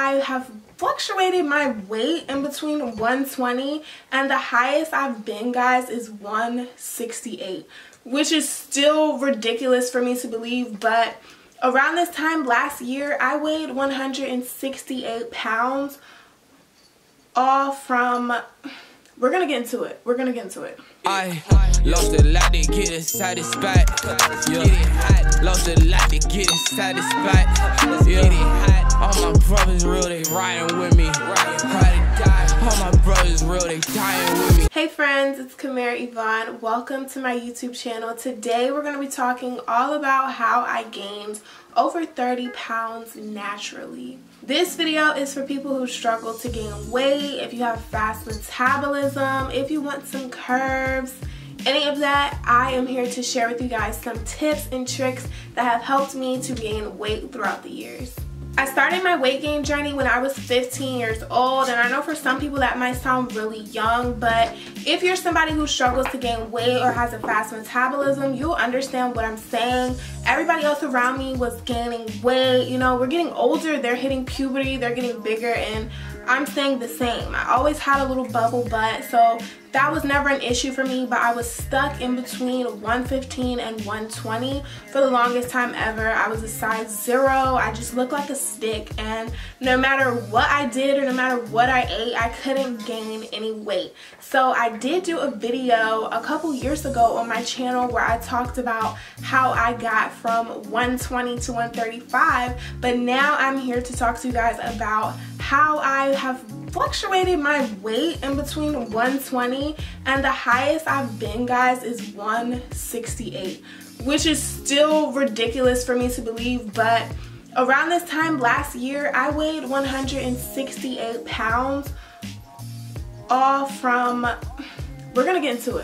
I have fluctuated my weight in between 120 and the highest I've been, guys, is 168, which is still ridiculous for me to believe, but around this time last year I weighed 168 pounds, all from, we're gonna get into it. I lost a lot to get satisfied. Yeah. Lost a lot to get satisfied. Yeah. All my brothers real, they riding with me. All my brothers real, they dying with me. Hey friends, it's Kimera Yvonne. Welcome to my YouTube channel. Today we're gonna be talking all about how I gained over 30 pounds naturally. This video is for people who struggle to gain weight, if you have fast metabolism, if you want some curves, any of that. I am here to share with you guys some tips and tricks that have helped me to gain weight throughout the years. I started my weight gain journey when I was 15 years old, and I know for some people that might sound really young, but if you're somebody who struggles to gain weight or has a fast metabolism, you'll understand what I'm saying. Everybody else around me was gaining weight. You know, we're getting older, they're hitting puberty, they're getting bigger, and I'm staying the same. I always had a little bubble butt, so that was never an issue for me, but I was stuck in between 115 and 120 for the longest time ever. I was a size 0. I just looked like a stick, and no matter what I did or no matter what I ate, I couldn't gain any weight. So I did do a video a couple years ago on my channel where I talked about how I got from 120 to 135, but now I'm here to talk to you guys about how I have fluctuated my weight in between 120 and the highest I've been, guys, is 168, which is still ridiculous for me to believe, but around this time last year I weighed 168 pounds, all from, we're gonna get into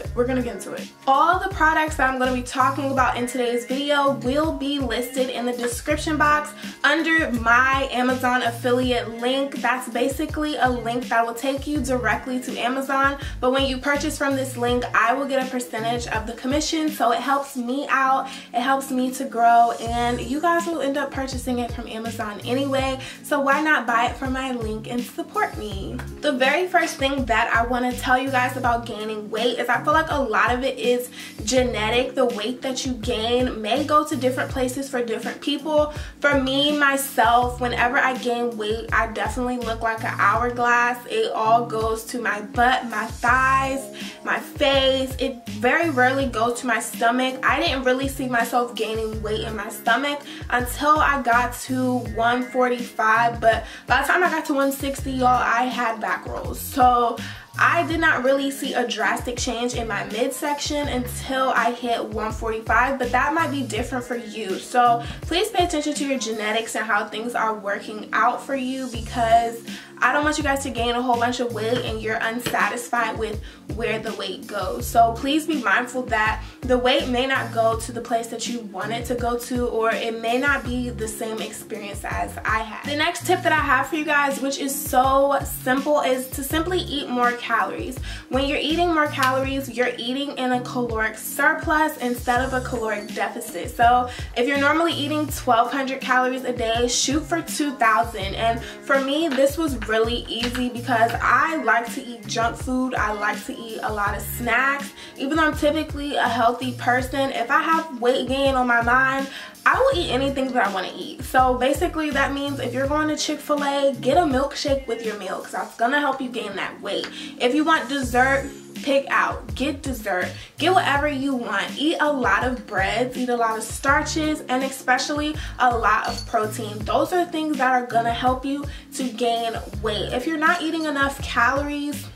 it. All the products that I'm gonna be talking about in today's video will be listed in the description box under my Amazon affiliate link. That's basically a link that will take you directly to Amazon, but when you purchase from this link, I will get a percentage of the commission, so it helps me out, it helps me to grow, and you guys will end up purchasing it from Amazon anyway, so why not buy it from my link and support me? The very first thing that I wanna tell you guys about gaining weight is I feel like a lot of it is genetic. The weight that you gain may go to different places for different people. For me, myself, whenever I gain weight, I definitely look like an hourglass. It all goes to my butt, my thighs, my face. It very rarely goes to my stomach. I didn't really see myself gaining weight in my stomach until I got to 145, but by the time I got to 160, y'all, I had back rolls. So I did not really see a drastic change in my midsection until I hit 145, but that might be different for you. So please pay attention to your genetics and how things are working out for you, because I don't want you guys to gain a whole bunch of weight and you're unsatisfied with where the weight goes. So please be mindful that the weight may not go to the place that you want it to go to, or it may not be the same experience as I had. The next tip that I have for you guys, which is so simple, is to simply eat more calories. When you're eating more calories, you're eating in a caloric surplus instead of a caloric deficit. So if you're normally eating 1,200 calories a day, shoot for 2,000. And for me, this was really easy because I like to eat junk food. I like to eat a lot of snacks. Even though I'm typically a healthy person, if I have weight gain on my mind, I will eat anything that I want to eat. So basically that means if you're going to Chick-fil-A, get a milkshake with your meal because that's going to help you gain that weight. If you want dessert, pick out, get dessert, get whatever you want, eat a lot of breads, eat a lot of starches, and especially a lot of protein. Those are things that are gonna help you to gain weight. If you're not eating enough calories,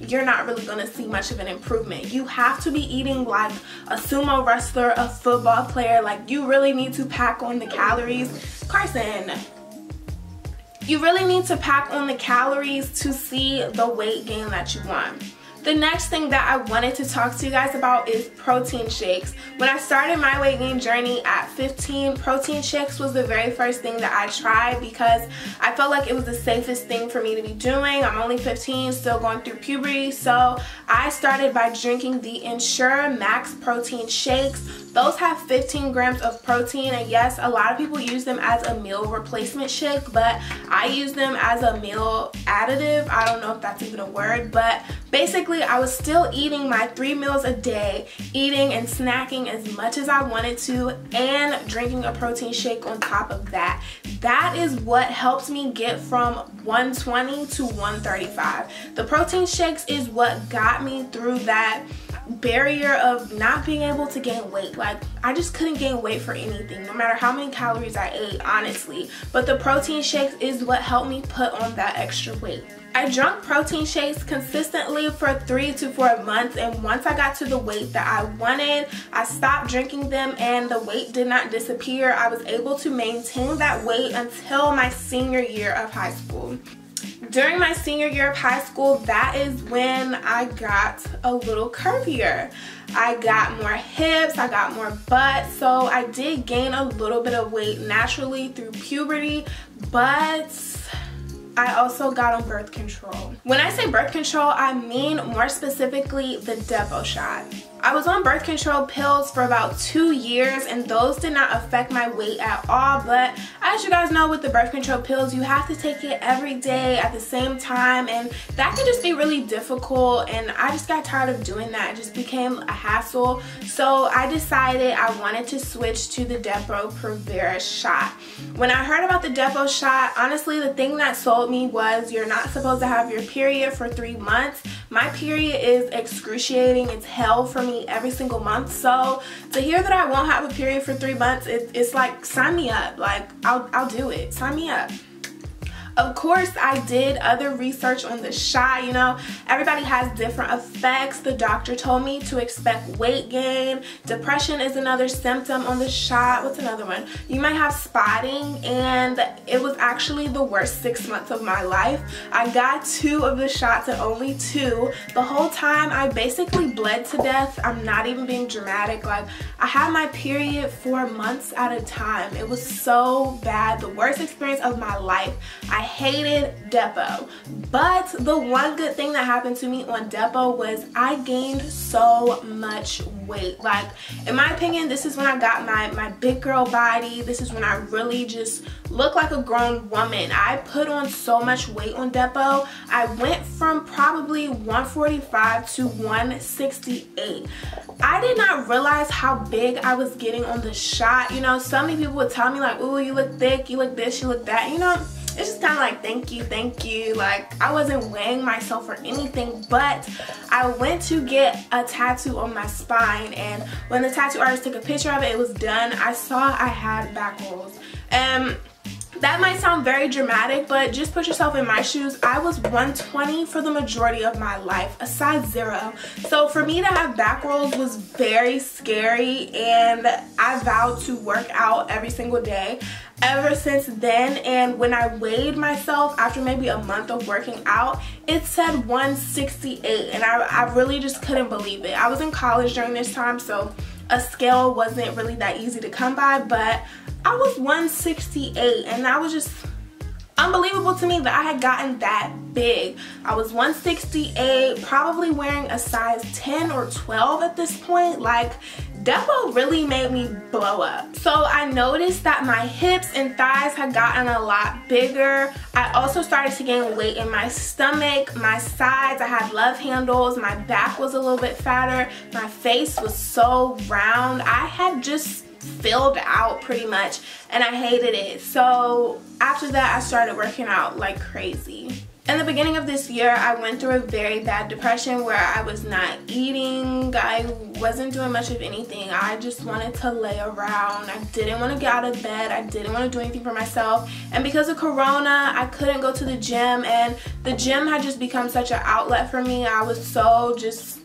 you're not really gonna see much of an improvement. You have to be eating like a sumo wrestler, a football player. Like, you really need to pack on the calories. Carson, you really need to pack on the calories to see the weight gain that you want. The next thing that I wanted to talk to you guys about is protein shakes. When I started my weight gain journey at 15, protein shakes was the very first thing that I tried because I felt like it was the safest thing for me to be doing. I'm only 15, still going through puberty, so I started by drinking the Ensure Max Protein Shakes. Those have 15 grams of protein, and yes, a lot of people use them as a meal replacement shake, but I use them as a meal additive. I don't know if that's even a word, but basically I was still eating my 3 meals a day, eating and snacking as much as I wanted to, and drinking a protein shake on top of that. That is what helped me get from 120 to 135. The protein shakes is what got me through that barrier of not being able to gain weight. Like, I just couldn't gain weight for anything, no matter how many calories I ate, honestly. But the protein shakes is what helped me put on that extra weight. I drank protein shakes consistently for 3 to 4 months, and once I got to the weight that I wanted, I stopped drinking them, and the weight did not disappear. I was able to maintain that weight until my senior year of high school. During my senior year of high school, that is when I got a little curvier. I got more hips, I got more butt, so I did gain a little bit of weight naturally through puberty, but I also got on birth control. When I say birth control, I mean more specifically the Depo shot. I was on birth control pills for about 2 years, and those did not affect my weight at all, but as you guys know, with the birth control pills, you have to take it every day at the same time, and that could just be really difficult, and I just got tired of doing that. It just became a hassle, so I decided I wanted to switch to the Depo Provera shot. When I heard about the Depo shot, honestly, the thing that sold me was you're not supposed to have your period for 3 months. My period is excruciating. It's hell for me every single month. So to hear that I won't have a period for 3 months, it's like, sign me up. Like, I'll do it. Sign me up. Of course, I did other research on the shot. You know, everybody has different effects. The doctor told me to expect weight gain. Depression is another symptom on the shot. What's another one? You might have spotting, and it was actually the worst 6 months of my life. I got 2 of the shots and only 2. The whole time, I basically bled to death. I'm not even being dramatic. Like, I had my period for months at a time. It was so bad. The worst experience of my life. I hated Depo, but the one good thing that happened to me on Depo was I gained so much weight. Like, in my opinion, this is when I got my big girl body. This is when I really just looked like a grown woman. I put on so much weight on Depo. I went from probably 145 to 168. I did not realize how big I was getting on the shot. You know, so many people would tell me like, ooh, you look thick, you look this, you look that, you know. It's just kind of like, thank you, thank you. Like, I wasn't weighing myself or anything, but I went to get a tattoo on my spine, and when the tattoo artist took a picture of it, it was done. I saw I had back rolls. That might sound very dramatic, but just put yourself in my shoes. I was 120 for the majority of my life, a size 0. So for me to have back rolls was very scary, and I vowed to work out every single day ever since then. And when I weighed myself after maybe a month of working out, it said 168, and I really just couldn't believe it. I was in college during this time, so a scale wasn't really that easy to come by, but I was 168, and that was just unbelievable to me that I had gotten that big. I was 168, probably wearing a size 10 or 12 at this point. Like, Depo really made me blow up. So I noticed that my hips and thighs had gotten a lot bigger. I also started to gain weight in my stomach, my sides. I had love handles. My back was a little bit fatter. My face was so round. I had just filled out pretty much, and I hated it. So after that, I started working out like crazy. In the beginning of this year, I went through a very bad depression where I was not eating, I wasn't doing much of anything. I just wanted to lay around. I didn't want to get out of bed. I didn't want to do anything for myself. And because of Corona, I couldn't go to the gym, and the gym had just become such an outlet for me. I was so just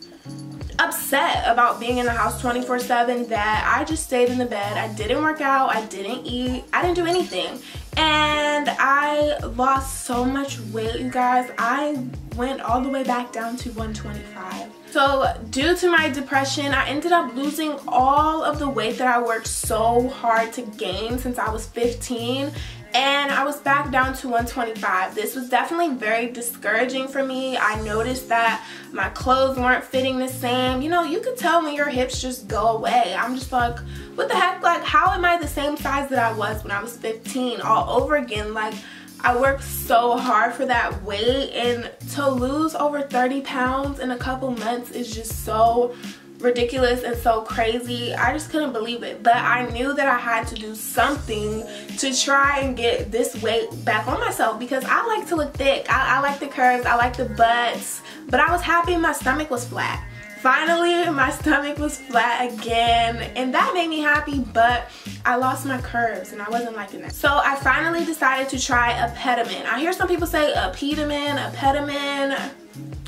upset about being in the house 24/7 that I just stayed in the bed. I didn't work out, I didn't eat, I didn't do anything. And I lost so much weight, you guys. I went all the way back down to 125. So due to my depression, I ended up losing all of the weight that I worked so hard to gain since I was 15. And I was back down to 125. This was definitely very discouraging for me. I noticed that my clothes weren't fitting the same. You know, you could tell when your hips just go away. I'm just like, what the heck? Like, how am I the same size that I was when I was 15 all over again? Like, I worked so hard for that weight, and to lose over 30 pounds in a couple months is just so ridiculous and so crazy. I just couldn't believe it, but I knew that I had to do something to try and get this weight back on myself, because I like to look thick. I like the curves, I like the butts, but I was happy my stomach was flat. Finally, my stomach was flat again, and that made me happy, but I lost my curves and I wasn't liking that. So I finally decided to try Apetamin. I hear some people say Apetamin, Apetamin.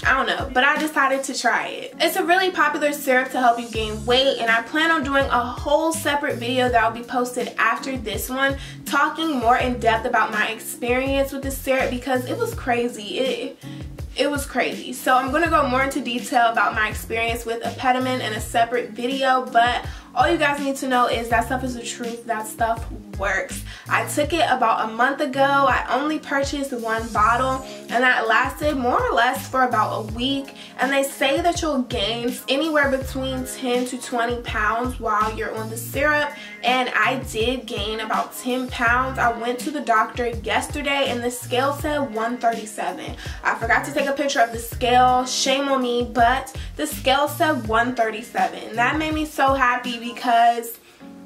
I don't know, but I decided to try it. It's a really popular syrup to help you gain weight, and I plan on doing a whole separate video that will be posted after this one, talking more in depth about my experience with this syrup, because it was crazy. It was crazy. So I'm going to go more into detail about my experience with Apetamin in a separate video, but all you guys need to know is that stuff is the truth. That stuff works. I took it about a month ago. I only purchased one bottle, and that lasted more or less for about a week. And they say that you'll gain anywhere between 10 to 20 pounds while you're on the syrup, and I did gain about 10 pounds. I went to the doctor yesterday, and the scale said 137. I forgot to take a picture of the scale. Shame on me, but the scale said 137. That made me so happy, because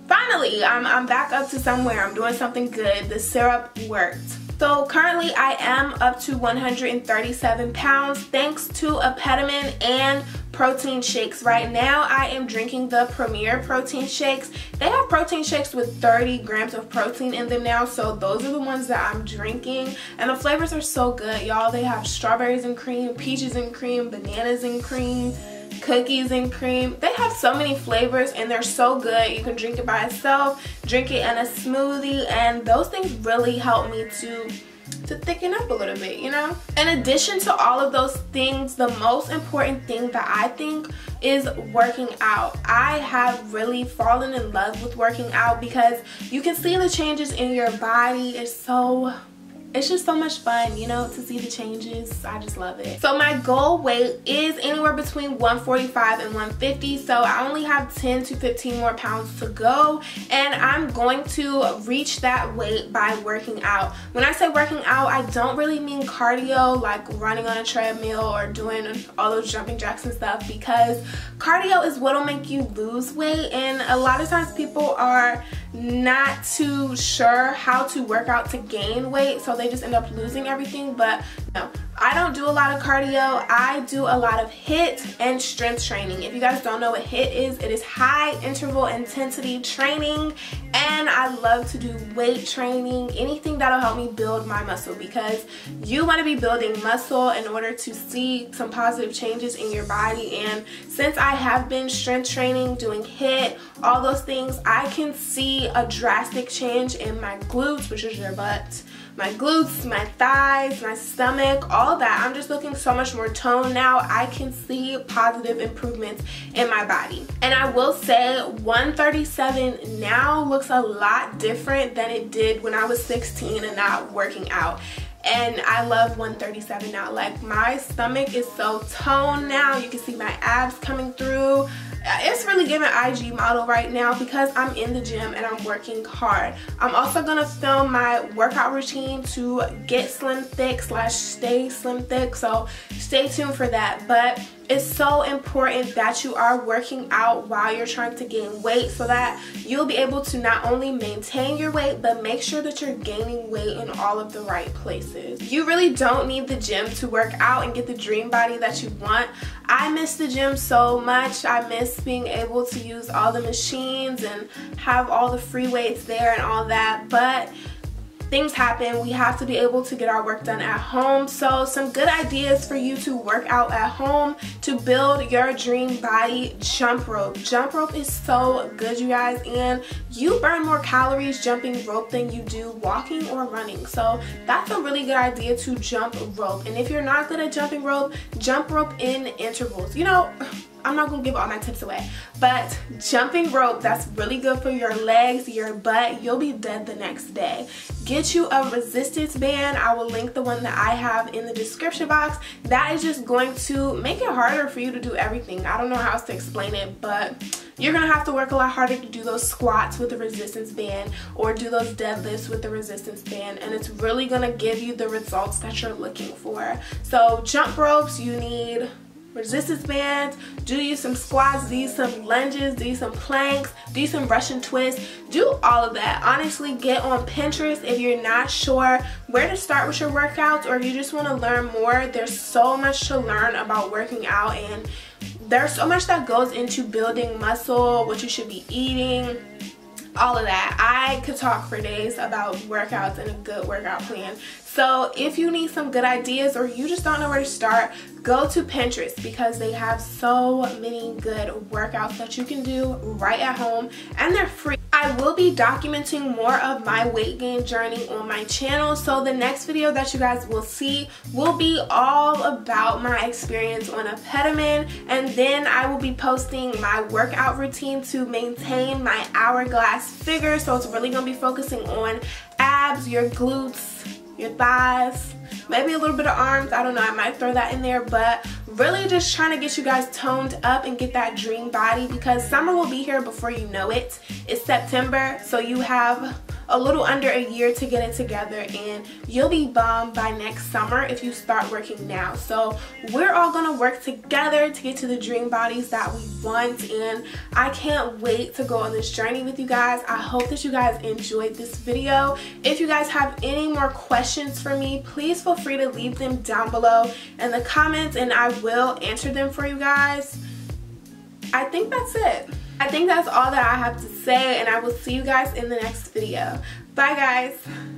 finally I'm back up to somewhere. I'm doing something good. The syrup worked. So currently I am up to 137 pounds thanks to Apetamin and protein shakes. Right now I am drinking the Premier protein shakes. They have protein shakes with 30 grams of protein in them now, so those are the ones that I'm drinking, and the flavors are so good, y'all. They have strawberries and cream, peaches and cream, bananas and cream, cookies and cream. They have so many flavors, and they're so good. You can drink it by itself, drink it in a smoothie, and those things really help me to thicken up a little bit, you know? In addition to all of those things, the most important thing that I think is working out. I have really fallen in love with working out, because you can see the changes in your body. It's just so much fun, you know, to see the changes. I just love it. So my goal weight is anywhere between 145 and 150. So I only have 10 to 15 more pounds to go, and I'm going to reach that weight by working out. When I say working out, I don't really mean cardio, like running on a treadmill or doing all those jumping jacks and stuff, because cardio is what'll make you lose weight, and a lot of times people are not too sure how to work out to gain weight, so they just end up losing everything. But no, I don't do a lot of cardio. I do a lot of HIIT and strength training. If you guys don't know what HIIT is, it is high interval intensity training, and I love to do weight training, anything that'll help me build my muscle, because you want to be building muscle in order to see some positive changes in your body. And since I have been strength training, doing HIIT, all those things, I can see a drastic change in my glutes, which is your butt, my glutes, my thighs, my stomach, all that. I'm just looking so much more toned now. I can see positive improvements in my body. And I will say 137 now looks a lot different than it did when I was 16 and not working out. And I love 137 now. Like, my stomach is so toned now. You can see my abs coming through. It's really giving IG model right now, because I'm in the gym and I'm working hard. I'm also gonna film my workout routine to get slim thick / stay slim thick, so stay tuned for that. But it's so important that you are working out while you're trying to gain weight, so that you'll be able to not only maintain your weight, but make sure that you're gaining weight in all of the right places. You really don't need the gym to work out and get the dream body that you want. I miss the gym so much. I miss being able to use all the machines and have all the free weights there and all that, but things happen. We have to be able to get our work done at home. So some good ideas for you to work out at home to build your dream body: jump rope. Jump rope is so good, you guys, and you burn more calories jumping rope than you do walking or running. So that's a really good idea, to jump rope. And if you're not good at jumping rope, jump rope in intervals. You know, I'm not gonna give all my tips away, but jumping rope, that's really good for your legs, your butt. You'll be dead the next day. Get you a resistance band. I will link the one that I have in the description box. That is just going to make it harder for you to do everything. I don't know how else to explain it, but you're gonna have to work a lot harder to do those squats with a resistance band or do those deadlifts with a resistance band, and it's really gonna give you the results that you're looking for. So jump ropes, you need resistance bands, do you some squats, do you some lunges, do you some planks, do you some Russian twists, do all of that. Honestly, get on Pinterest if you're not sure where to start with your workouts, or if you just want to learn more. There's so much to learn about working out, and there's so much that goes into building muscle, what you should be eating, all of that. I could talk for days about workouts and a good workout plan. So if you need some good ideas, or you just don't know where to start, go to Pinterest, because they have so many good workouts that you can do right at home, and they're free. I will be documenting more of my weight gain journey on my channel, so the next video that you guys will see will be all about my experience on Apetamin, and then I will be posting my workout routine to maintain my hourglass figure. So it's really going to be focusing on abs, your glutes, your thighs, maybe a little bit of arms. I don't know, I might throw that in there, but really just trying to get you guys toned up and get that dream body, because summer will be here before you know it. It's September, so you have a little under a year to get it together, and you'll be bummed by next summer if you start working now. So we're all gonna work together to get to the dream bodies that we want, and I can't wait to go on this journey with you guys. I hope that you guys enjoyed this video. If you guys have any more questions for me, please feel free to leave them down below in the comments, and I will answer them for you guys. I think that's it. I think that's all that I have to say, and I will see you guys in the next video. Bye, guys.